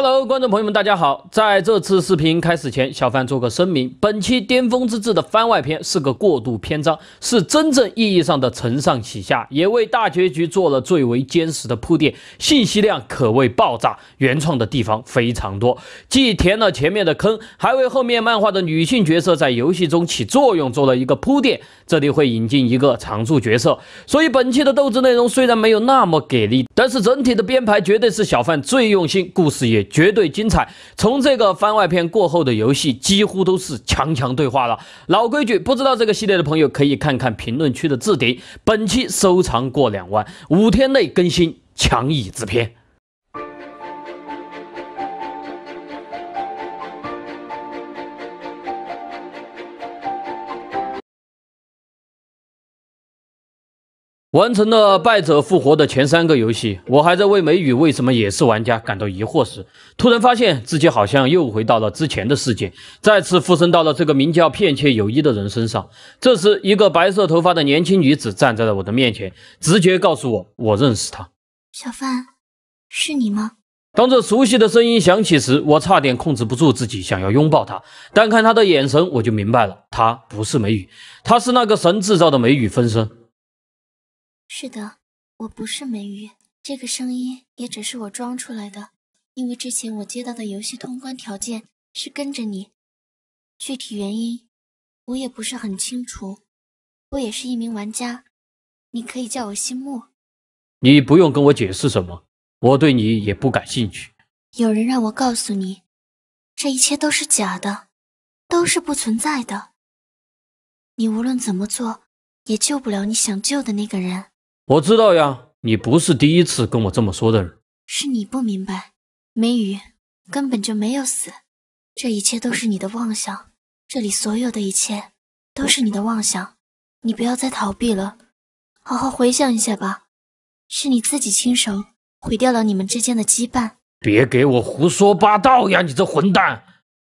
Hello， 观众朋友们，大家好！在这次视频开始前，小范做个声明：本期《巅峰之志》的番外篇是个过渡篇章，是真正意义上的承上启下，也为大结局做了最为坚实的铺垫。信息量可谓爆炸，原创的地方非常多，既填了前面的坑，还为后面漫画的女性角色在游戏中起作用做了一个铺垫。这里会引进一个常驻角色，所以本期的斗智内容虽然没有那么给力，但是整体的编排绝对是小范最用心，故事也绝对精彩。从这个番外篇过后的游戏几乎都是强对话了。老规矩，不知道这个系列的朋友可以看看评论区的置顶。本期收藏过2万，5天内更新强椅子篇。完成了败者复活的前3个游戏，我还在为美羽为什么也是玩家感到疑惑时，突然发现自己好像又回到了之前的世界，再次附身到了这个名叫片切友一的人身上。这时，一个白色头发的年轻女子站在了我的面前，直觉告诉我，我认识她。小范，是你吗？当这熟悉的声音响起时，我差点控制不住自己想要拥抱她，但看她的眼神，我就明白了，她不是美羽，她是那个神制造的美羽分身。是的，我不是美羽，这个声音也只是我装出来的，因为之前我接到的游戏通关条件是跟着你，具体原因我也不是很清楚。我也是一名玩家，你可以叫我心木。你不用跟我解释什么，我对你也不感兴趣。有人让我告诉你，这一切都是假的，都是不存在的。你无论怎么做，也救不了你想救的那个人。我知道呀，你不是第一次跟我这么说的人。是你不明白，美羽根本就没有死，这一切都是你的妄想，这里所有的一切都是你的妄想，你不要再逃避了，好好回想一下吧，是你自己亲手毁掉了你们之间的羁绊。别给我胡说八道呀，你这混蛋！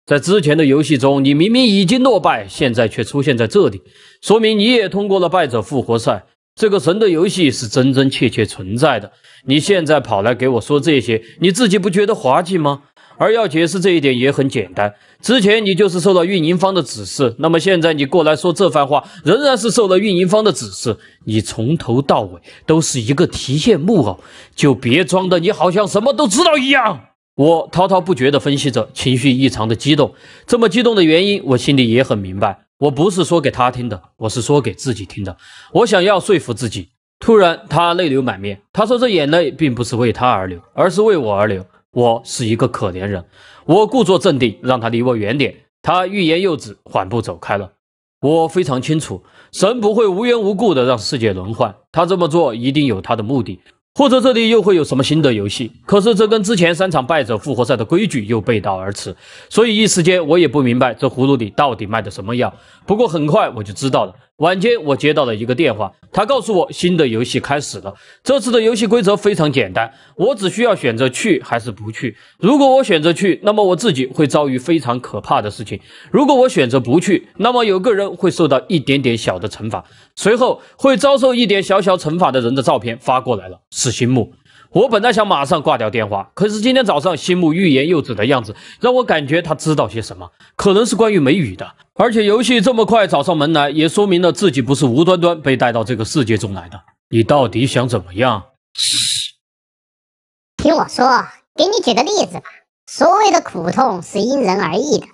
在之前的游戏中，你明明已经落败，现在却出现在这里，说明你也通过了败者复活赛。这个神的游戏是真真切切存在的，你现在跑来给我说这些，你自己不觉得滑稽吗？而要解释这一点也很简单，之前你就是受了运营方的指示，那么现在你过来说这番话，仍然是受了运营方的指示，你从头到尾都是一个提线木偶，就别装的你好像什么都知道一样。我滔滔不绝地分析着，情绪异常的激动，这么激动的原因我心里也很明白，我不是说给他听的，我是说给自己听的，我想要说服自己。突然他泪流满面，他说这眼泪并不是为他而流，而是为我而流，我是一个可怜人。我故作镇定，让他离我远点，他欲言又止，缓步走开了。我非常清楚，神不会无缘无故的让世界轮换，他这么做一定有他的目的，或者这里又会有什么新的游戏，可是这跟之前3场败者复活赛的规矩又背道而驰，所以一时间我也不明白这葫芦里到底卖的什么药。不过很快我就知道了，晚间我接到了一个电话，他告诉我新的游戏开始了。这次的游戏规则非常简单，我只需要选择去还是不去，如果我选择去，那么我自己会遭遇非常可怕的事情，如果我选择不去，那么有个人会受到一点点小的惩罚，随后会遭受一点小小惩罚的人的照片发过来了，是心木。我本来想马上挂掉电话，可是今天早上心木欲言又止的样子让我感觉他知道些什么，可能是关于美羽的。而且游戏这么快找上门来，也说明了自己不是无端端被带到这个世界中来的。你到底想怎么样？听我说，给你举个例子吧。所谓的苦痛是因人而异的，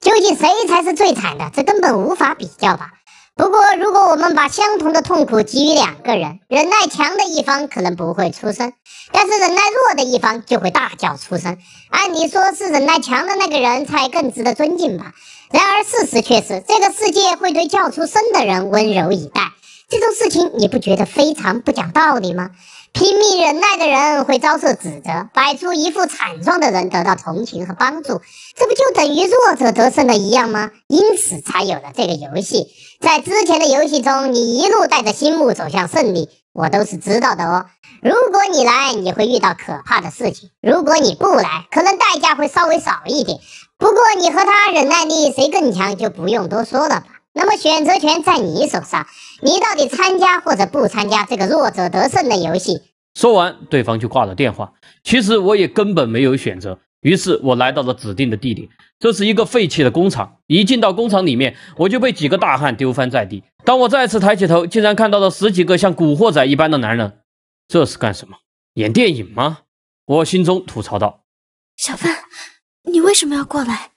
究竟谁才是最惨的，这根本无法比较吧。不过如果我们把相同的痛苦给予2个人，忍耐强的一方可能不会出声，但是忍耐弱的一方就会大叫出声，按理说是忍耐强的那个人才更值得尊敬吧。然而事实却是，这个世界会对叫出声的人温柔以待，这种事情你不觉得非常不讲道理吗？拼命忍耐的人会遭受指责，摆出一副惨状的人得到同情和帮助，这不就等于弱者得胜了一样吗？因此才有了这个游戏。在之前的游戏中，你一路带着心木走向胜利，我都是知道的哦。如果你来，你会遇到可怕的事情，如果你不来，可能代价会稍微少一点，不过你和他忍耐力谁更强就不用多说了吧。那么选择权在你手上，你到底参加或者不参加这个弱者得胜的游戏。说完对方就挂了电话。其实我也根本没有选择，于是我来到了指定的地点，这是一个废弃的工厂。一进到工厂里面，我就被几个大汉丢翻在地。当我再次抬起头，竟然看到了十几个像古惑仔一般的男人。这是干什么？演电影吗？我心中吐槽道。小范，你为什么要过来？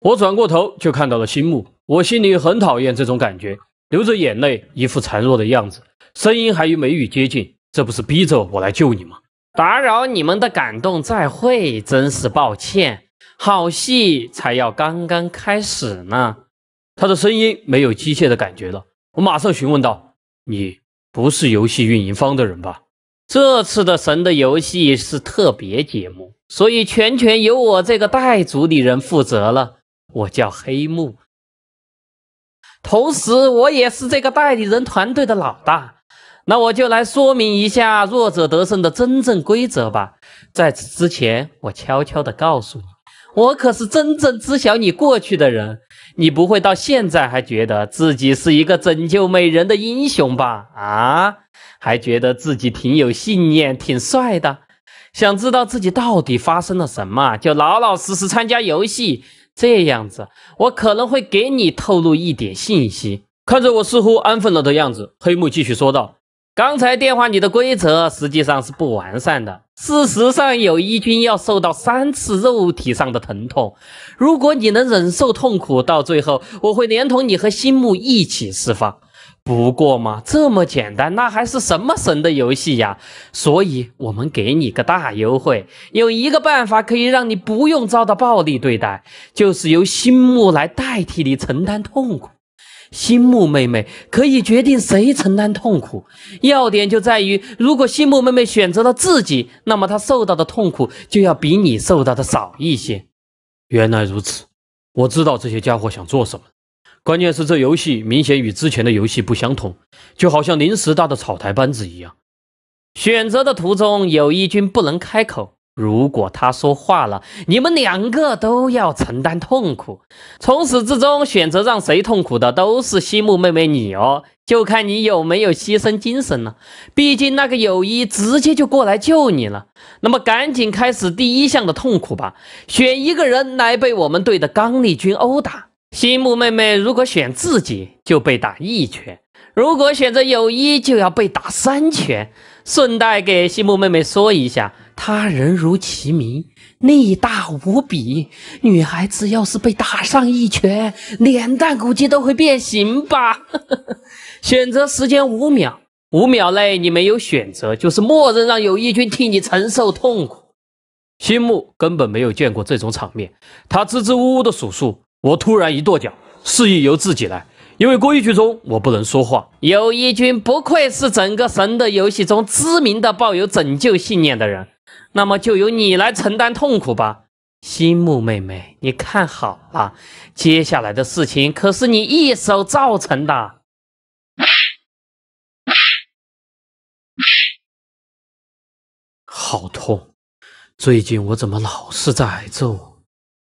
我转过头就看到了新木，我心里很讨厌这种感觉，流着眼泪，一副孱弱的样子，声音还与眉宇接近。这不是逼着我来救你吗？打扰你们的感动再会，真是抱歉，好戏才要刚刚开始呢。他的声音没有机械的感觉了，我马上询问道：“你不是游戏运营方的人吧？”这次的神的游戏是特别节目，所以全权由我这个代主理人负责了。我叫黑木，同时我也是这个代理人团队的老大。那我就来说明一下弱者得胜的真正规则吧。在此之前，我悄悄地告诉你，我可是真正知晓你过去的人，你不会到现在还觉得自己是一个拯救美人的英雄吧？啊，还觉得自己挺有信念，挺帅的。想知道自己到底发生了什么，就老老实实参加游戏。这样子，我可能会给你透露一点信息。看着我似乎安分了的样子，黑木继续说道：刚才电话里的规则实际上是不完善的，事实上有一军要受到3次肉体上的疼痛，如果你能忍受痛苦到最后，我会连同你和新木一起释放。不过嘛，这么简单，那还是什么神的游戏呀？所以我们给你个大优惠，有一个办法可以让你不用遭到暴力对待，就是由新木来代替你承担痛苦。新木妹妹可以决定谁承担痛苦，要点就在于，如果新木妹妹选择了自己，那么她受到的痛苦就要比你受到的少一些。原来如此，我知道这些家伙想做什么。关键是这游戏明显与之前的游戏不相同，就好像临时搭的草台班子一样。选择的途中，有一军不能开口。如果他说话了，你们2个都要承担痛苦。从始至终，选择让谁痛苦的都是西木妹妹你哦，就看你有没有牺牲精神了。毕竟那个友谊直接就过来救你了。那么赶紧开始第一项的痛苦吧，选一个人来被我们队的刚力军殴打。西木妹妹如果选自己，就被打1拳。如果选择友谊，就要被打3拳。顺带给西木妹妹说一下，她人如其名，力大无比。女孩子要是被打上1拳，脸蛋估计都会变形吧。选择时间5秒，5秒内你没有选择，就是默认让友谊军替你承受痛苦。西木根本没有见过这种场面，他支支吾吾的数数。我突然一跺脚，示意由自己来。因为规矩中我不能说话。友谊军不愧是整个神的游戏中知名的抱有拯救信念的人，那么就由你来承担痛苦吧。新木妹妹，你看好了，接下来的事情可是你一手造成的。好痛，最近我怎么老是在挨揍？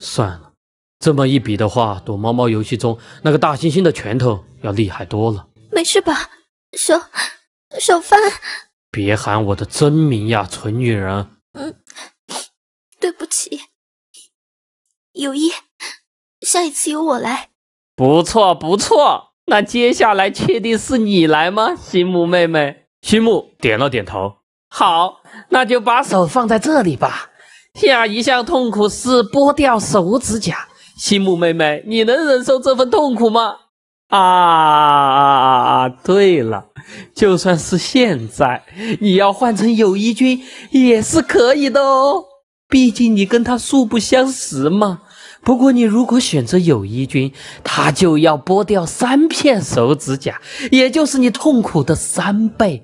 算了，这么一比的话，躲猫猫游戏中那个大猩猩的拳头要厉害多了。没事吧，小帆？别喊我的真名呀，蠢女人。对不起。友谊，下一次由我来。不错不错，那接下来确定是你来吗，新木妹妹？新木点了点头。好，那就把手放在这里吧。下一项痛苦是剥掉手指甲。新木妹妹，你能忍受这份痛苦吗？啊，对了，就算是现在，你要换成友谊君也是可以的哦，毕竟你跟他素不相识嘛。不过你如果选择友谊君，他就要剥掉3片手指甲，也就是你痛苦的3倍。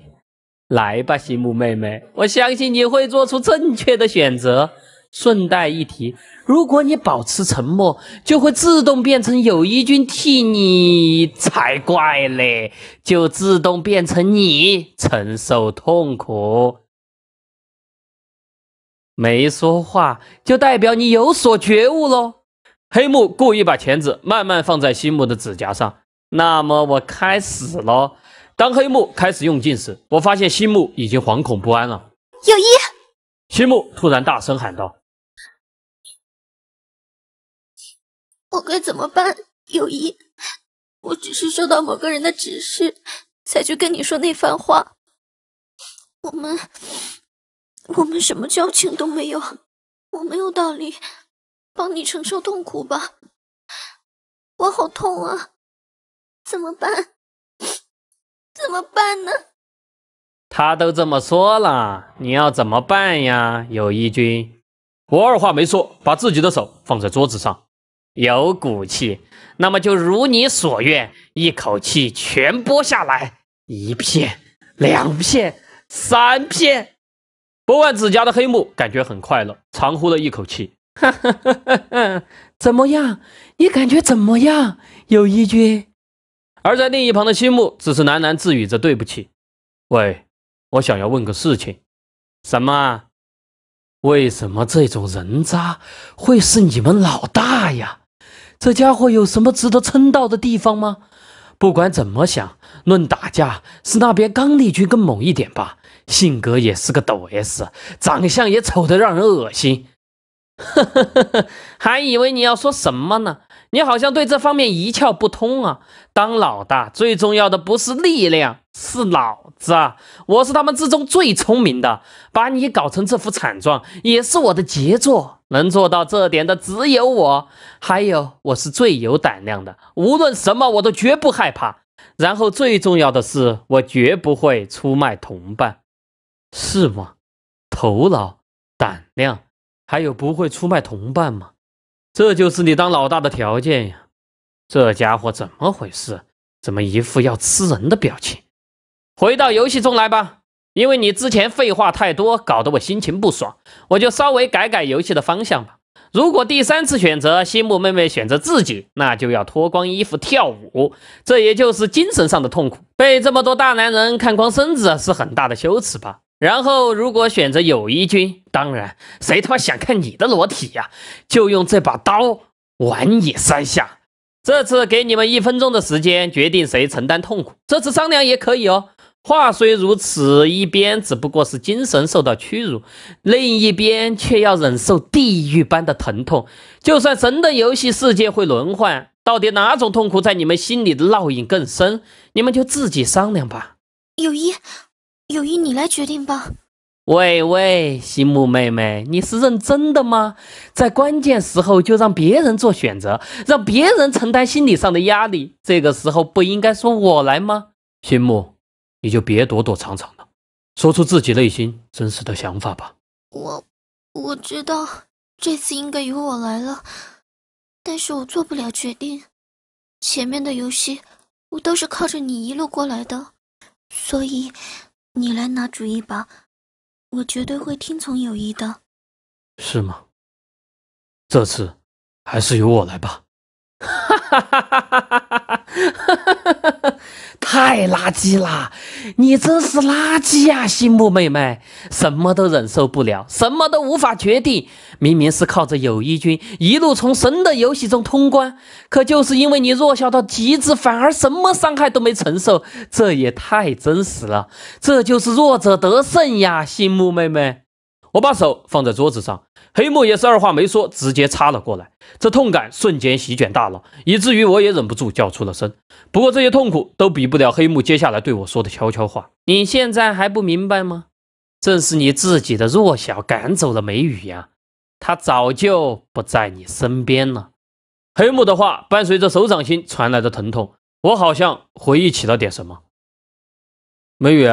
来吧，新木妹妹，我相信你会做出正确的选择。顺带一提，如果你保持沉默，就会自动变成友谊军替你，才怪嘞，就自动变成你承受痛苦。没说话就代表你有所觉悟咯。黑木故意把钳子慢慢放在新木的指甲上。那么我开始咯。当黑木开始用劲时，我发现新木已经惶恐不安了。友谊！新木突然大声喊道。我该怎么办？友谊，我只是受到某个人的指示，才去跟你说那番话。我们什么交情都没有，我没有道理帮你承受痛苦吧？我好痛啊！怎么办？怎么办呢？他都这么说了，你要怎么办呀，友谊君？我二话没说，把自己的手放在桌子上，有骨气。那么就如你所愿，一口气全剥下来，一片、两片、三片。博万子家的黑木感觉很快乐，长呼了一口气，哈哈哈哈哈！怎么样？你感觉怎么样，友谊君？而在另一旁的西木只是喃喃自语着：“对不起，喂，我想要问个事情。什么？为什么这种人渣会是你们老大呀？这家伙有什么值得称道的地方吗？不管怎么想，论打架是那边刚力军更猛一点吧。”性格也是个抖 S， 长相也丑得让人恶心。还以为你要说什么呢？你好像对这方面一窍不通啊！当老大最重要的不是力量，是脑子。我是他们之中最聪明的，把你搞成这副惨状也是我的杰作。能做到这点的只有我，还有我是最有胆量的，无论什么我都绝不害怕。然后最重要的是，我绝不会出卖同伴。是吗？头脑、胆量，还有不会出卖同伴吗？这就是你当老大的条件呀！这家伙怎么回事？怎么一副要吃人的表情？回到游戏中来吧，因为你之前废话太多，搞得我心情不爽，我就稍微改改游戏的方向吧。如果第三次选择西木妹妹选择自己，那就要脱光衣服跳舞，这也就是精神上的痛苦。被这么多大男人看光身子是很大的羞耻吧。然后如果选择友谊君，当然谁他妈想看你的裸体呀，就用这把刀碗也三下。这次给你们1分钟的时间决定谁承担痛苦，这次商量也可以哦。话虽如此，一边只不过是精神受到屈辱，另一边却要忍受地狱般的疼痛。就算神的游戏世界会轮换，到底哪种痛苦在你们心里的烙印更深，你们就自己商量吧。友谊，你来决定吧。喂，西木妹妹，你是认真的吗？在关键时候就让别人做选择，让别人承担心理上的压力，这个时候不应该说我来吗？西木，你就别躲躲藏藏了，说出自己内心真实的想法吧。我知道这次应该由我来了，但是我做不了决定。前面的游戏我都是靠着你一路过来的，所以你来拿主意吧，我绝对会听从友谊的。是吗？这次还是由我来吧。太垃圾啦！你真是垃圾呀，西木妹妹，什么都忍受不了，什么都无法决定。明明是靠着友谊君一路从神的游戏中通关，可就是因为你弱小到极致，反而什么伤害都没承受，这也太真实了。这就是弱者得胜呀，西木妹妹。我把手放在桌子上，黑木也是二话没说，直接插了过来。这痛感瞬间席卷大脑，以至于我也忍不住叫出了声。不过这些痛苦都比不了黑木接下来对我说的悄悄话。你现在还不明白吗？正是你自己的弱小赶走了梅雨呀，他早就不在你身边了。黑木的话伴随着手掌心传来的疼痛，我好像回忆起了点什么。梅雨，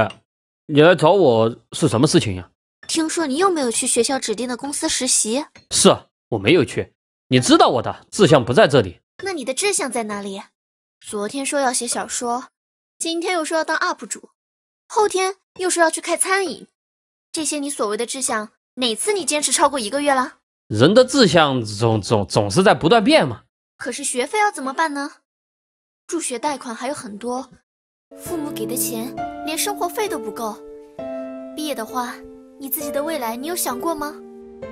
你来找我是什么事情呀？听说你又没有去学校指定的公司实习。是啊，我没有去。你知道我的志向不在这里。那你的志向在哪里？昨天说要写小说，今天又说要当 UP 主，后天又说要去开餐饮。这些你所谓的志向，哪次你坚持超过1个月了？人的志向总是在不断变嘛。可是学费要怎么办呢？助学贷款还有很多，父母给的钱连生活费都不够。毕业的话，你自己的未来，你有想过吗？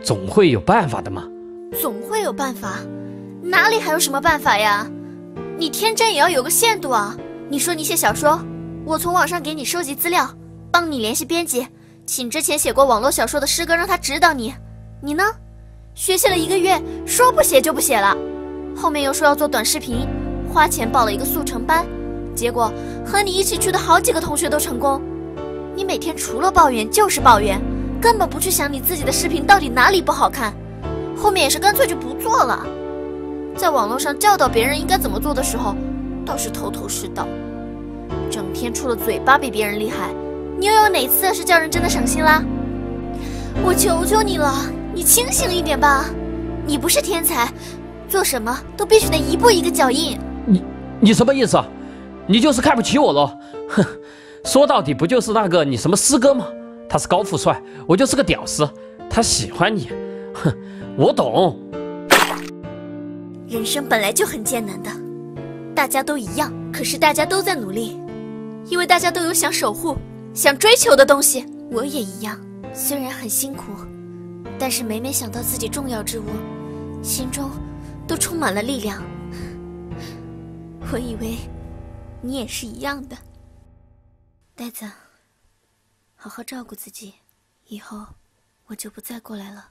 总会有办法的嘛。总会有办法？哪里还有什么办法呀？你天真也要有个限度啊！你说你写小说，我从网上给你收集资料，帮你联系编辑，请之前写过网络小说的师哥让他指导你。你呢？学习了1个月，说不写就不写了，后面又说要做短视频，花钱报了一个速成班，结果和你一起去的好几个同学都成功。你每天除了抱怨就是抱怨，根本不去想你自己的视频到底哪里不好看，后面也是干脆就不做了。在网络上教导别人应该怎么做的时候，倒是头头是道，整天除了嘴巴比别人厉害，你又有哪次是叫人真的省心啦？我求求你了，你清醒一点吧！你不是天才，做什么都必须得一步一个脚印。你什么意思啊？你就是看不起我喽？哼，说到底不就是那个你什么师哥吗？他是高富帅，我就是个屌丝。他喜欢你，哼，我懂。人生本来就很艰难的，大家都一样。可是大家都在努力，因为大家都有想守护、想追求的东西。我也一样，虽然很辛苦，但是每每想到自己重要之物，心中都充满了力量。我以为你也是一样的，呆子，好好照顾自己，以后我就不再过来了。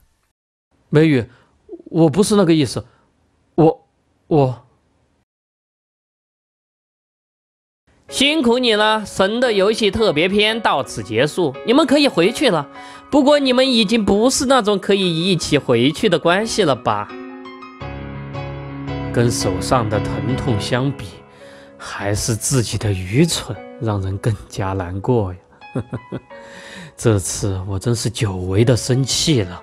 梅雨，我不是那个意思，我。辛苦你了，神的游戏特别篇到此结束，你们可以回去了。不过你们已经不是那种可以一起回去的关系了吧？跟手上的疼痛相比，还是自己的愚蠢让人更加难过呀。这次我真是久违的生气了，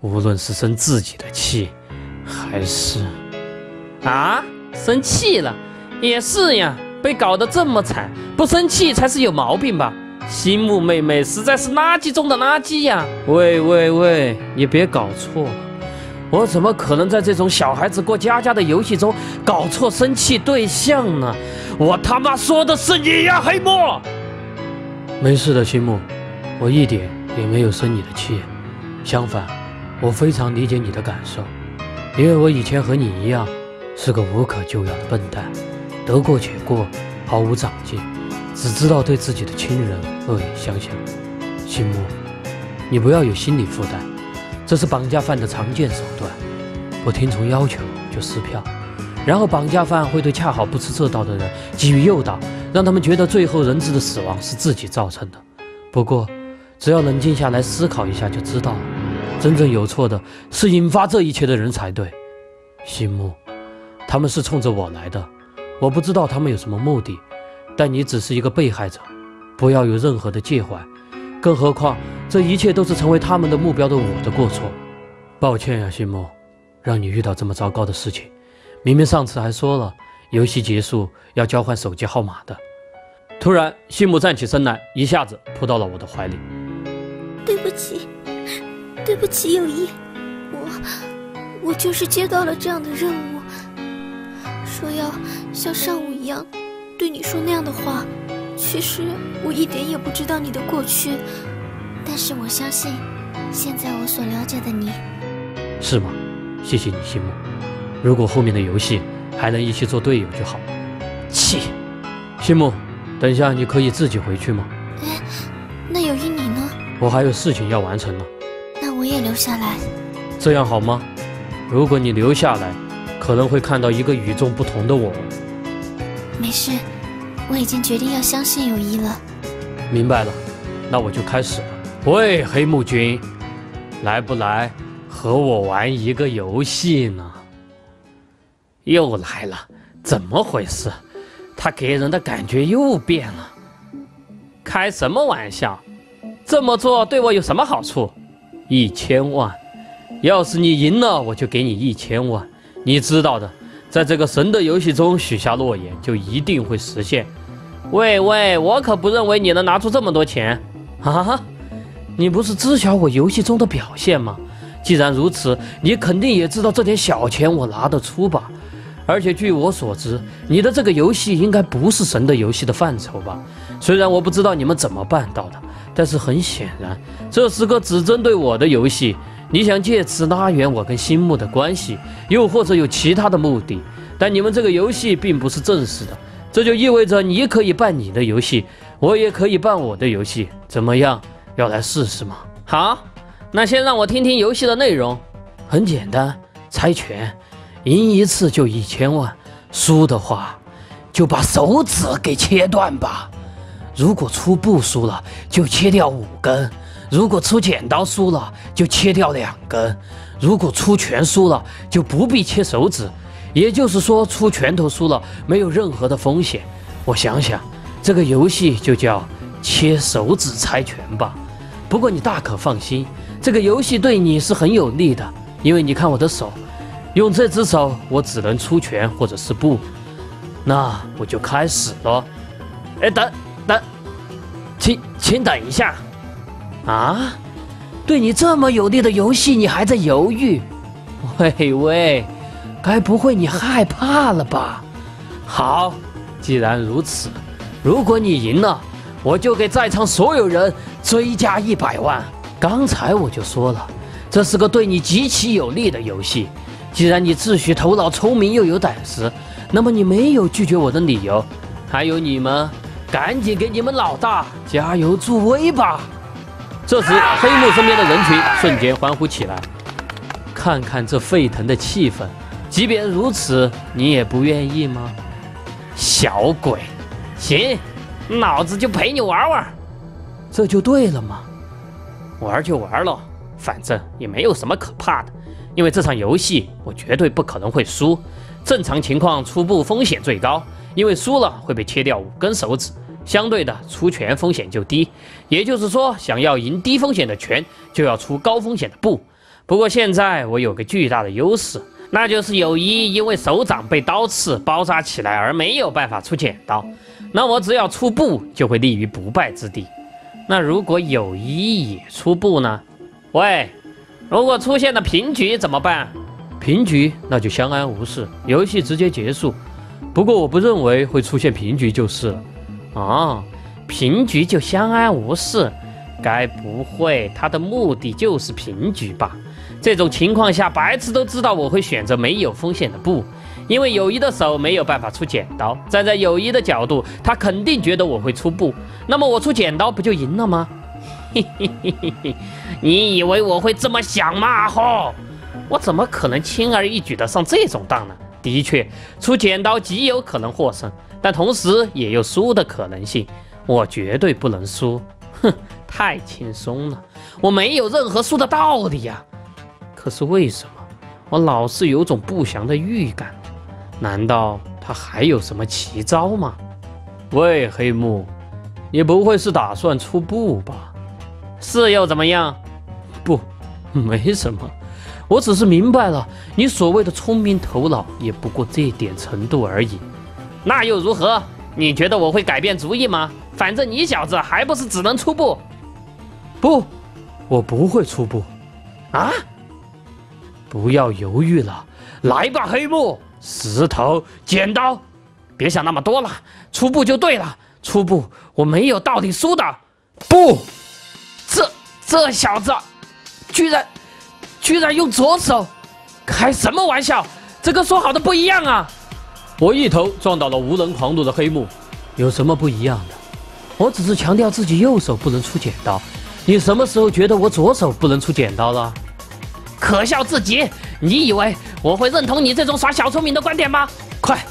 无论是生自己的气，还是……啊，生气了，也是呀。被搞得这么惨，不生气才是有毛病吧？心木妹妹实在是垃圾中的垃圾呀！喂，你别搞错了，我怎么可能在这种小孩子过家家的游戏中搞错生气对象呢？我他妈说的是你呀，黑木！没事的，心木，我一点也没有生你的气，相反，我非常理解你的感受，因为我以前和你一样，是个无可救药的笨蛋。得过且过，毫无长进，只知道对自己的亲人恶语相向。心木，你不要有心理负担，这是绑架犯的常见手段。不听从要求就撕票，然后绑架犯会对恰好不吃这道的人给予诱导，让他们觉得最后人质的死亡是自己造成的。不过，只要冷静下来思考一下就知道了，真正有错的是引发这一切的人才对。心木，他们是冲着我来的。我不知道他们有什么目的，但你只是一个被害者，不要有任何的介怀。更何况，这一切都是成为他们的目标的我的过错。抱歉呀，心木，让你遇到这么糟糕的事情。明明上次还说了，游戏结束要交换手机号码的。突然，心木站起身来，一下子扑到了我的怀里。对不起，对不起，友谊，我就是接到了这样的任务。说要像上午一样对你说那样的话，其实我一点也不知道你的过去，但是我相信现在我所了解的你。是吗？谢谢你，心木。如果后面的游戏还能一起做队友就好。气，心木，等一下你可以自己回去吗？哎，那友谊你呢？我还有事情要完成呢。那我也留下来，这样好吗？如果你留下来，可能会看到一个与众不同的我。没事，我已经决定要相信友谊了。明白了，那我就开始了。喂，黑木君，来不来和我玩一个游戏呢？又来了，怎么回事？他给人的感觉又变了。开什么玩笑？这么做对我有什么好处？1000万，要是你赢了，我就给你1000万。你知道的，在这个神的游戏中许下诺言，就一定会实现。喂，我可不认为你能拿出这么多钱啊！你不是知晓我游戏中的表现吗？既然如此，你肯定也知道这点小钱我拿得出吧？而且据我所知，你的这个游戏应该不是神的游戏的范畴吧？虽然我不知道你们怎么办到的，但是很显然，这是个只针对我的游戏。你想借此拉远我跟心木的关系，又或者有其他的目的，但你们这个游戏并不是正式的，这就意味着你可以办你的游戏，我也可以办我的游戏，怎么样？要来试试吗？好，那先让我听听游戏的内容。很简单，猜拳，赢一次就1000万，输的话就把手指给切断吧。如果出布输了，就切掉5根；如果出剪刀输了，就切掉2根；如果出拳输了，就不必切手指。也就是说，出拳头输了没有任何的风险。我想想，这个游戏就叫切手指猜拳吧。不过你大可放心，这个游戏对你是很有利的，因为你看我的手，用这只手我只能出拳或者是布。那我就开始了。哎，等，请等一下。啊，对你这么有利的游戏，你还在犹豫？喂，该不会你害怕了吧？好，既然如此，如果你赢了，我就给在场所有人追加100万。刚才我就说了，这是个对你极其有利的游戏。既然你自诩头脑聪明又有胆识，那么你没有拒绝我的理由。还有你们，赶紧给你们老大加油助威吧！这时，黑幕身边的人群瞬间欢呼起来。看看这沸腾的气氛，即便如此，你也不愿意吗？小鬼，行，老子就陪你玩玩，这就对了嘛。玩就玩咯，反正也没有什么可怕的，因为这场游戏我绝对不可能会输。正常情况，初步风险最高，因为输了会被切掉5根手指。相对的，出拳风险就低。也就是说，想要赢低风险的拳，就要出高风险的布。不过现在我有个巨大的优势，那就是友谊因为手掌被刀刺包扎起来而没有办法出剪刀。那我只要出布，就会立于不败之地。那如果友谊也出布呢？喂，如果出现了平局怎么办？平局那就相安无事，游戏直接结束。不过我不认为会出现平局就是了。哦，平局就相安无事，该不会他的目的就是平局吧？这种情况下，白痴都知道我会选择没有风险的布，因为友谊的手没有办法出剪刀。站在友谊的角度，他肯定觉得我会出布，那么我出剪刀不就赢了吗？嘿嘿嘿嘿嘿，你以为我会这么想吗？吼！我怎么可能轻而易举的上这种当呢？的确，出剪刀极有可能获胜，但同时也有输的可能性。我绝对不能输，哼，太轻松了，我没有任何输的道理呀。可是为什么我老是有种不祥的预感？难道他还有什么奇招吗？喂，黑幕，你不会是打算出布吧？是又怎么样？不，没什么。我只是明白了，你所谓的聪明头脑也不过这点程度而已。那又如何？你觉得我会改变主意吗？反正你小子还不是只能出布。不，我不会出布。啊！不要犹豫了，来吧，黑幕！石头剪刀，别想那么多了，出布就对了。出布，我没有道理输的。不，这小子，居然用左手，开什么玩笑？这跟说好的不一样啊！我一头撞倒了无人狂怒的黑幕，有什么不一样的？我只是强调自己右手不能出剪刀，你什么时候觉得我左手不能出剪刀了？可笑至极！你以为我会认同你这种耍小聪明的观点吗？快，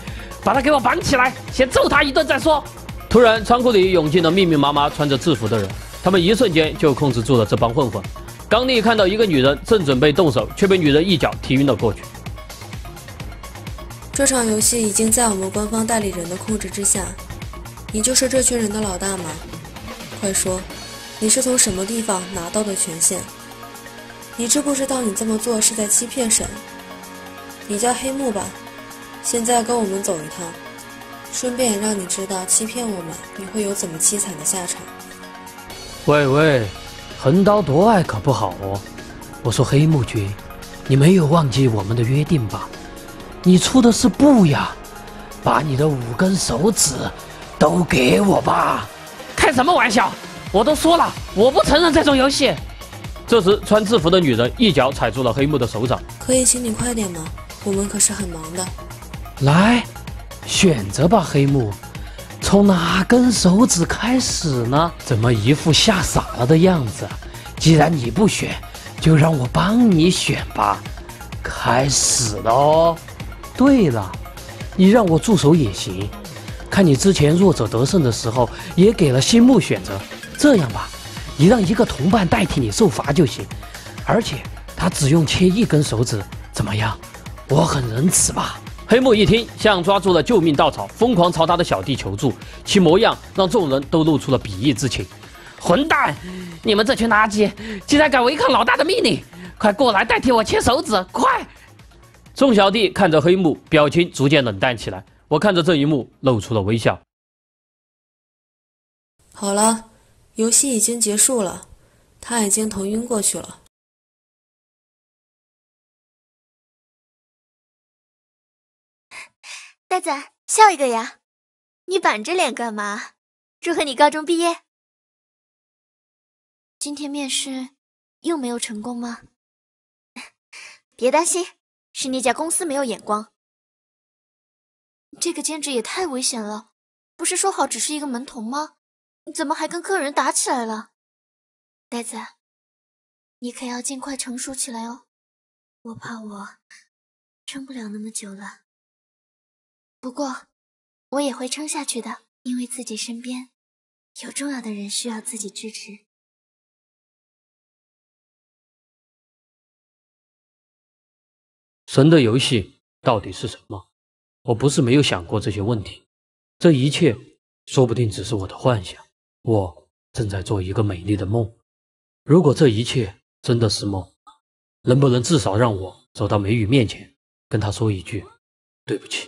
把他给我绑起来，先揍他一顿再说！突然，仓库里涌进了密密麻麻穿着制服的人，他们一瞬间就控制住了这帮混混。刚力看到一个女人正准备动手，却被女人一脚踢晕了过去。这场游戏已经在我们官方代理人的控制之下，你就是这群人的老大吗？快说，你是从什么地方拿到的权限？你知不知道你这么做是在欺骗神？你叫黑幕吧，现在跟我们走一趟，顺便也让你知道欺骗我们你会有怎么凄惨的下场。喂。横刀夺爱可不好哦！我说黑幕君，你没有忘记我们的约定吧？你出的是布呀，把你的5根手指都给我吧！开什么玩笑！我都说了，我不承认这种游戏。这时，穿制服的女人一脚踩住了黑幕的手掌。可以请你快点吗？我们可是很忙的。来，选择吧，黑幕。从哪根手指开始呢？怎么一副吓傻了的样子？既然你不选，就让我帮你选吧。开始喽！对了，你让我驻守也行。看你之前弱者得胜的时候，也给了新木选择。这样吧，你让一个同伴代替你受罚就行，而且他只用切一根手指，怎么样？我很仁慈吧？”黑木一听，像抓住了救命稻草，疯狂朝他的小弟求助，其模样让众人都露出了鄙夷之情。混蛋！你们这群垃圾，竟然敢违抗老大的命令！快过来代替我切手指！快！众小弟看着黑木，表情逐渐冷淡起来。我看着这一幕，露出了微笑。好了，游戏已经结束了，他已经头晕过去了。呆仔，笑一个呀！你板着脸干嘛？祝贺你高中毕业！今天面试又没有成功吗？别担心，是那家公司没有眼光。这个兼职也太危险了，不是说好只是一个门童吗？怎么还跟客人打起来了？呆子，你可要尽快成熟起来哦，我怕我撑不了那么久了。不过我也会撑下去的，因为自己身边有重要的人需要自己支持。神的游戏到底是什么？我不是没有想过这些问题，这一切说不定只是我的幻想。我正在做一个美丽的梦，如果这一切真的是梦，能不能至少让我走到美雨面前，跟她说一句对不起？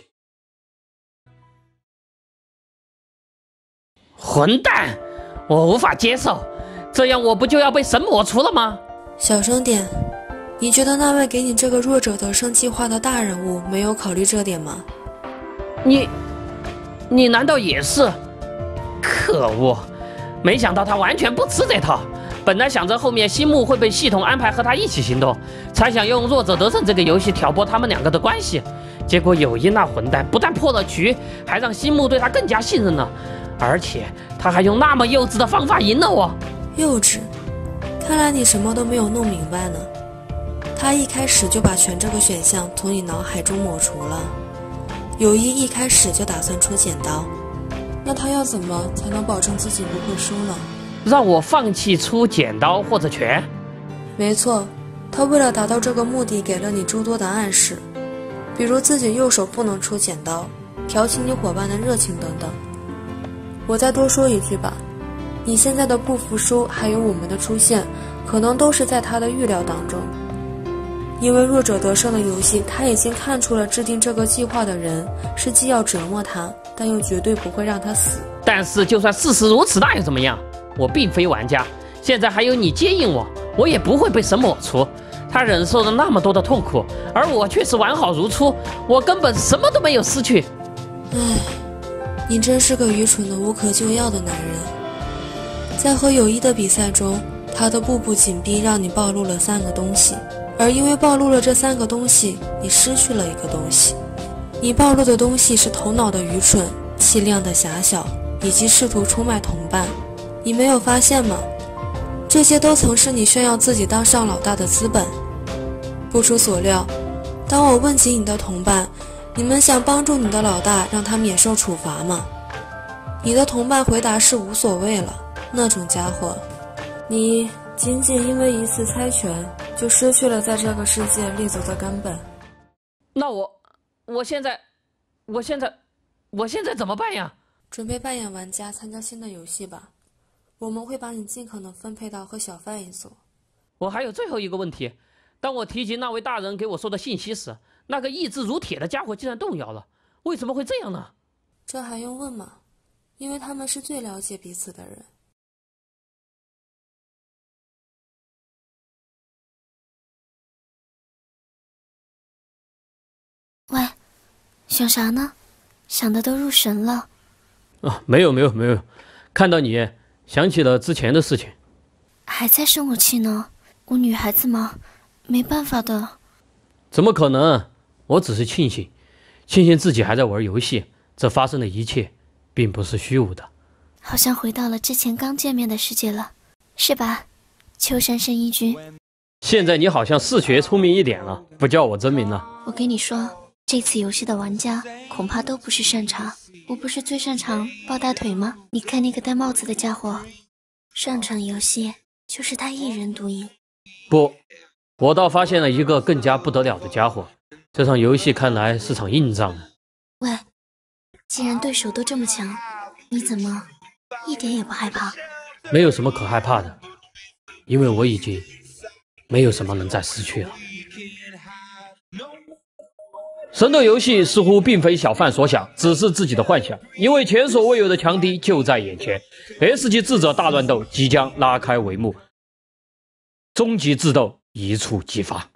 混蛋！我无法接受，这样我不就要被神抹除了吗？小声点。你觉得那位给你这个弱者得胜计划的大人物没有考虑这点吗？你难道也是？可恶！没想到他完全不吃这套。本来想着后面新木会被系统安排和他一起行动，才想用弱者得胜这个游戏挑拨他们两个的关系。结果友一那混蛋不但破了局，还让新木对他更加信任了，而且他还用那么幼稚的方法赢了我。幼稚？看来你什么都没有弄明白呢。他一开始就把全这个选项从你脑海中抹除了。友一一开始就打算出剪刀，那他要怎么才能保证自己不会输呢？让我放弃出剪刀或者拳？没错，他为了达到这个目的，给了你诸多的暗示，比如自己右手不能出剪刀，挑起你伙伴的热情等等。我再多说一句吧，你现在的不服输，还有我们的出现，可能都是在他的预料当中。因为弱者得胜的游戏，他已经看出了制定这个计划的人是既要折磨他，但又绝对不会让他死。但是就算事实如此，那又怎么样？我并非玩家，现在还有你接应我，我也不会被神抹除。他忍受了那么多的痛苦，而我却是完好如初，我根本什么都没有失去。唉，你真是个愚蠢的无可救药的男人。在和友一的比赛中，他的步步紧逼让你暴露了三个东西。而因为暴露了这三个东西，你失去了一个东西。你暴露的东西是头脑的愚蠢、气量的狭小，以及试图出卖同伴。你没有发现吗？这些都曾是你炫耀自己当上老大的资本。不出所料，当我问起你的同伴，你们想帮助你的老大，让他免受处罚吗？你的同伴回答是无所谓了。那种家伙，你仅仅因为一次猜拳，就失去了在这个世界立足的根本。那我现在怎么办呀？准备扮演玩家参加新的游戏吧，我们会把你尽可能分配到和小贩一组。我还有最后一个问题，当我提及那位大人给我说的信息时，那个意志如铁的家伙竟然动摇了，为什么会这样呢？这还用问吗？因为他们是最了解彼此的人。喂，想啥呢？想的都入神了。啊，没有，看到你想起了之前的事情，还在生我气呢。我女孩子嘛，没办法的。怎么可能？我只是庆幸自己还在玩游戏，这发生的一切并不是虚无的。好像回到了之前刚见面的世界了，是吧？秋山深一君，现在你好像是学聪明一点了，不叫我真名了。我跟你说。这次游戏的玩家恐怕都不是擅长。我不是最擅长抱大腿吗？你看那个戴帽子的家伙，上场游戏就是他一人独赢。不，我倒发现了一个更加不得了的家伙。这场游戏看来是场硬仗呢。喂，既然对手都这么强，你怎么一点也不害怕？没有什么可害怕的，因为我已经没有什么能再失去了。 神斗游戏似乎并非小范所想，只是自己的幻想，因为前所未有的强敌就在眼前。S 级智者大乱斗即将拉开帷幕，终极智斗一触即发。